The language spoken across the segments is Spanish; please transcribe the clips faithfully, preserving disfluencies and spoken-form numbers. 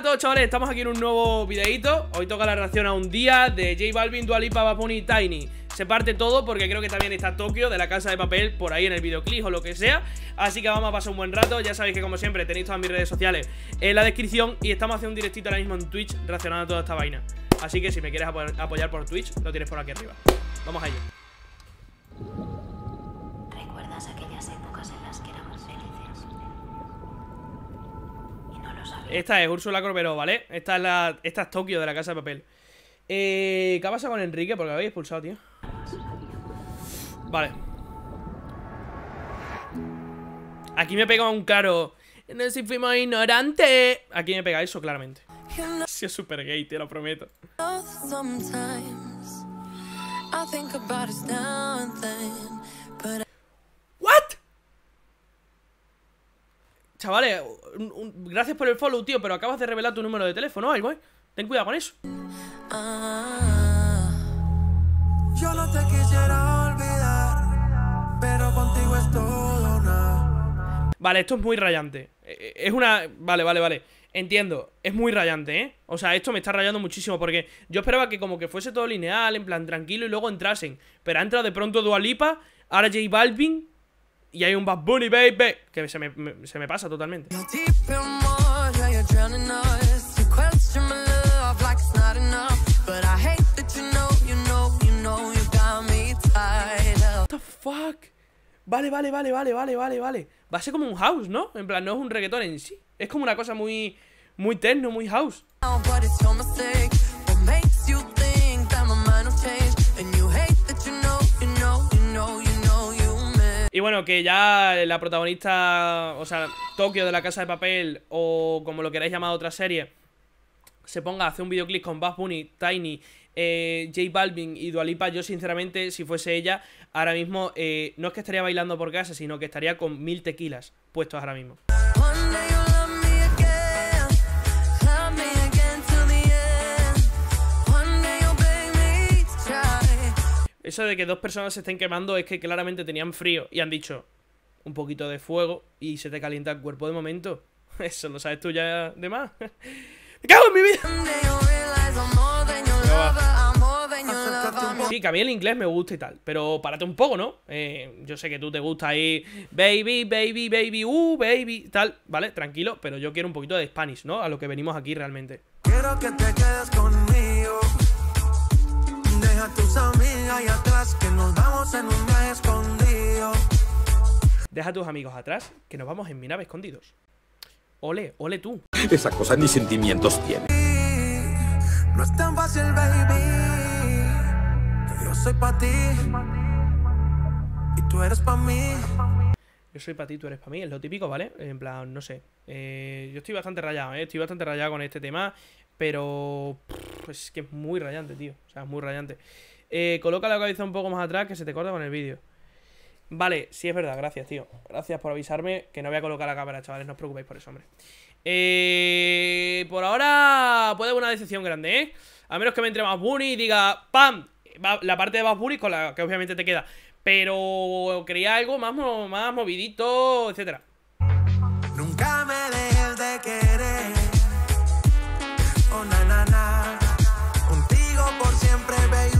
a todos, chavales, estamos aquí en un nuevo videito. Hoy toca la reacción a un día de J Balvin, Dua Lipa, Bad Bunny y Tainy. Se parte todo porque creo que también está Tokio de La Casa de Papel por ahí en el videoclip o lo que sea. Así que vamos a pasar un buen rato. Ya sabéis que como siempre tenéis todas mis redes sociales en la descripción. Y estamos haciendo un directito ahora mismo en Twitch reaccionando a toda esta vaina. Así que si me quieres apoyar por Twitch, lo tienes por aquí arriba. Vamos a ello. ¿Recuerdas aquellas épocas en las que éramos felices? Y no lo sabía. Esta es Úrsula Corberó, ¿vale? Esta es, la, esta es Tokio de La Casa de Papel. Eh, ¿Qué pasa con Enrique? Porque lo habéis expulsado, tío. Vale. Aquí me pega un caro. No sé si fuimos ignorantes. Aquí me pega eso, claramente. Sí, es super gay, te lo prometo. ¿What? Chavales, un, un, gracias por el follow, tío, pero acabas de revelar tu número de teléfono o algo, ¿eh? Ten cuidado con eso. Yo no te quisiera olvidar, pero contigo es todo una... Vale, esto es muy rayante. Es una... Vale, vale, vale. Entiendo, es muy rayante, ¿eh? O sea, esto me está rayando muchísimo porque yo esperaba que como que fuese todo lineal, en plan tranquilo y luego entrasen. Pero ha entrado de pronto Dua Lipa, ahora J Balvin y hay un Bad Bunny, baby, que se me, me, se me pasa totalmente. What the fuck? Vale, vale, vale, vale, vale, vale, vale. Va a ser como un house, ¿no? En plan, no es un reggaetón en sí. Es como una cosa muy, muy techno, muy house. Y bueno, que ya la protagonista, o sea, Tokio de La Casa de Papel, o como lo queráis llamar otra serie, se ponga a hacer un videoclip con Bad Bunny, Tainy, eh, J Balvin y Dua Lipa. Yo sinceramente, si fuese ella, ahora mismo eh, no es que estaría bailando por casa, sino que estaría con mil tequilas puestos ahora mismo. Eso de que dos personas se estén quemando es que claramente tenían frío y han dicho un poquito de fuego y se te calienta el cuerpo de momento. Eso lo sabes tú ya de más. ¡Me cago en mi vida! Sí, que a mí el inglés me gusta y tal, pero párate un poco, ¿no? Eh, yo sé que tú te gusta ahí baby, baby, baby, uh, baby, tal, ¿vale? Tranquilo, pero yo quiero un poquito de Spanish, ¿no? A lo que venimos aquí realmente. Quiero que te quedes conmigo. Deja a tus amigas ahí atrás, que nos vamos en un viaje escondido. Deja a tus amigos atrás, que nos vamos en mi nave escondidos. Ole, ole tú. Esa cosa ni sentimientos tiene. No es tan fácil, baby. Que yo soy pa' ti y tú eres pa' mí. Yo soy pa' ti, tú eres pa' mí. Es lo típico, ¿vale? En plan, no sé. Eh, yo estoy bastante rayado, ¿eh? Estoy bastante rayado con este tema. Pero... Pues es que es muy rayante, tío. O sea, es muy rayante. Eh, coloca la cabeza un poco más atrás que se te corta con el vídeo. Vale, sí es verdad, gracias, tío. Gracias por avisarme que no voy a colocar la cámara, chavales. No os preocupéis por eso, hombre. Eh, por ahora puede haber una decepción grande, ¿eh? A menos que me entre Bad Bunny y diga ¡pam! La parte de Bad Bunny con la que obviamente te queda. Pero quería algo más, más movidito, etcétera. Nunca me dejes de querer. Oh, na, na, na. Contigo por siempre, baby.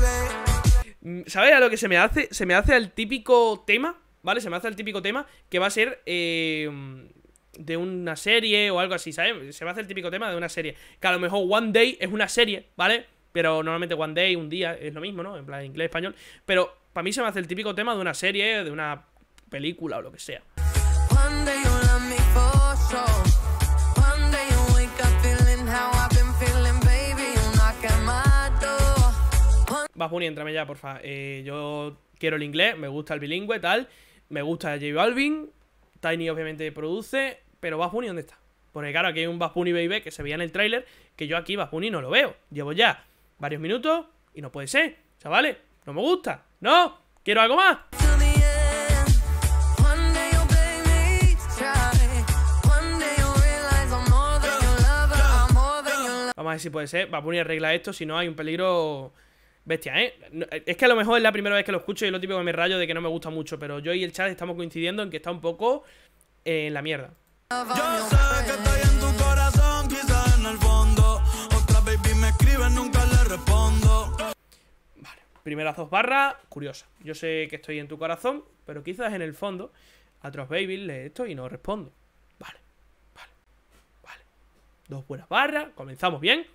¿Sabes a lo que se me hace? Se me hace al típico tema, ¿vale? Se me hace al típico tema que va a ser eh, de una serie o algo así, ¿sabes? Se me hace el típico tema de una serie. Que a lo mejor One Day es una serie, ¿vale? Pero normalmente One Day, un día, es lo mismo, ¿no? En plan, inglés, español. Pero para mí se me hace el típico tema de una serie, de una película o lo que sea. One day you love me for sure. Bad Bunny, entrame ya, porfa. Eh, yo quiero el inglés, me gusta el bilingüe, tal. Me gusta J Balvin. Tainy obviamente produce. Pero Bad Bunny, ¿dónde está? Porque claro, aquí hay un Bad Bunny baby que se veía en el tráiler. Que yo aquí Bad Bunny no lo veo. Llevo ya varios minutos y no puede ser. Chavales, no me gusta. No, quiero algo más. Vamos a ver si puede ser. Bad Bunny arregla esto, si no hay un peligro... Bestia, ¿eh? Es que a lo mejor es la primera vez que lo escucho y es lo típico que me rayo de que no me gusta mucho. Pero yo y el chat estamos coincidiendo en que está un poco eh, en la mierda. Yo sé que estoy en tu corazón, quizás en el fondo. Primeras dos barras, curiosa. Yo sé que estoy en tu corazón, pero quizás en el fondo a Trust Baby le esto y no respondo. Vale, vale, vale. Dos buenas barras, comenzamos bien.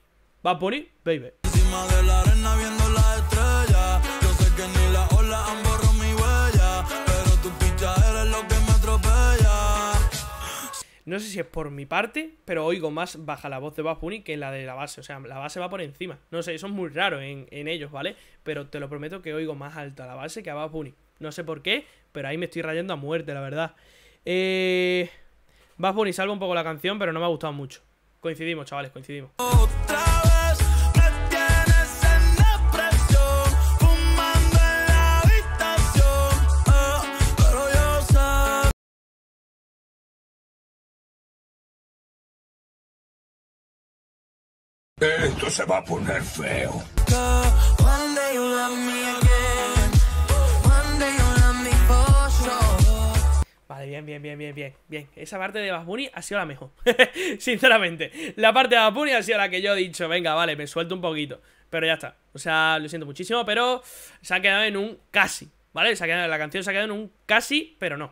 Bad Bunny, baby. Encima de la arena viendo las estrellas. Yo sé que ni las olas han borrado mi huella, pero tu picha eres lo que me atropella. No sé si es por mi parte, pero oigo más baja la voz de Bad Bunny que la de la base. O sea, la base va por encima. No sé, eso es muy raro en, en ellos, ¿vale? Pero te lo prometo que oigo más alta la base que a Bad Bunny. No sé por qué, pero ahí me estoy rayando a muerte, la verdad. Eh... Bad Bunny salva un poco la canción, pero no me ha gustado mucho. Coincidimos, chavales, coincidimos. Otra vez me tienes en la presión, fumando en la habitación, oh, pero yo sab... Esto se va a poner feo. Vale, bien, bien, bien, bien, bien, bien. Esa parte de Bad Bunny ha sido la mejor. Sinceramente, la parte de Bad Bunny ha sido la que yo he dicho, venga, vale, me suelto un poquito. Pero ya está, o sea, lo siento muchísimo, pero se ha quedado en un casi, ¿vale? Se ha quedado, la canción se ha quedado en un casi, pero no.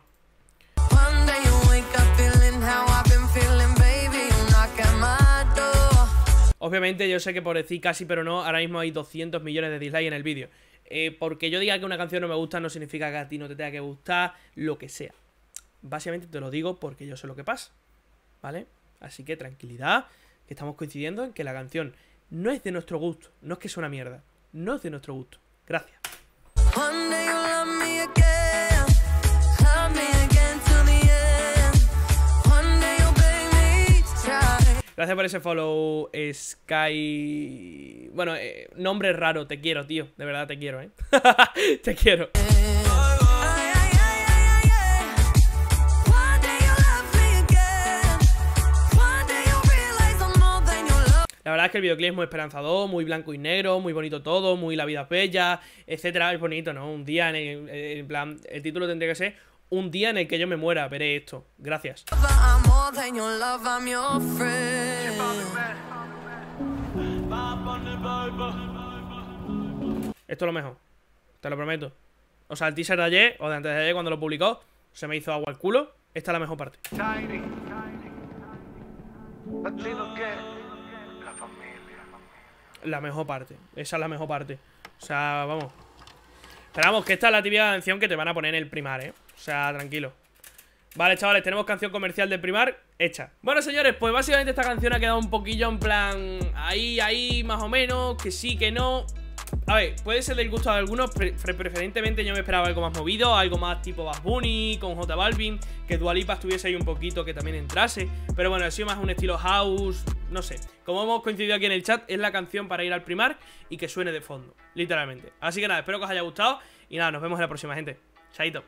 Obviamente yo sé que por decir casi, pero no, ahora mismo hay doscientos millones de dislikes en el vídeo. eh, Porque yo diga que una canción no me gusta no significa que a ti no te tenga que gustar, lo que sea. Básicamente te lo digo porque yo sé lo que pasa, ¿vale? Así que tranquilidad, que estamos coincidiendo en que la canción no es de nuestro gusto. No es que sea una mierda, no es de nuestro gusto. Gracias. Gracias por ese follow, Sky... Bueno, eh, nombre raro, te quiero, tío. De verdad te quiero, ¿eh? Te quiero. La verdad es que el videoclip es muy esperanzador, muy blanco y negro, muy bonito todo, muy la vida es bella, etcétera. Es bonito, ¿no? Un día en, el, en plan... El título tendría que ser un día en el que yo me muera, veré esto. Gracias. Esto es lo mejor, te lo prometo. O sea, el teaser de ayer, o de antes de ayer cuando lo publicó, se me hizo agua al culo. Esta es la mejor parte. Tainy, la familia. La mejor parte. Esa es la mejor parte. O sea, vamos. Esperamos que esta es la típica canción que te van a poner en el primar, ¿eh? O sea, tranquilo. Vale, chavales, tenemos canción comercial del primar hecha. Bueno, señores, pues básicamente esta canción ha quedado un poquillo en plan... Ahí, ahí, más o menos, que sí, que no... A ver, puede ser del gusto de algunos, pre preferentemente yo me esperaba algo más movido, algo más tipo Bad Bunny, con J Balvin, que Dua Lipa estuviese ahí un poquito, que también entrase, pero bueno, ha sido más un estilo house, no sé. Como hemos coincidido aquí en el chat, es la canción para ir al primar y que suene de fondo, literalmente. Así que nada, espero que os haya gustado y nada, nos vemos en la próxima, gente. Chaito.